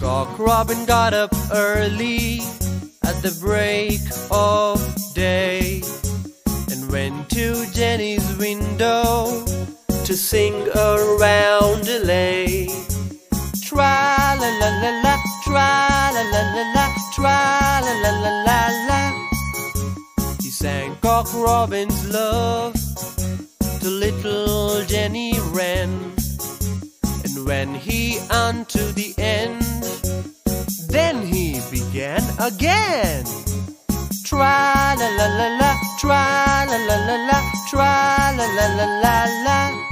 Cock Robin got up early at the break of day and went to Jenny's window to sing a roundelay. Tra la la la la, tra la la la la, tra la la la la la. He sang Cock Robin's love to little Jenny Wren, and when he unto the end, then he began again. Tra la la la la, tra la la la la, tra la la la la la.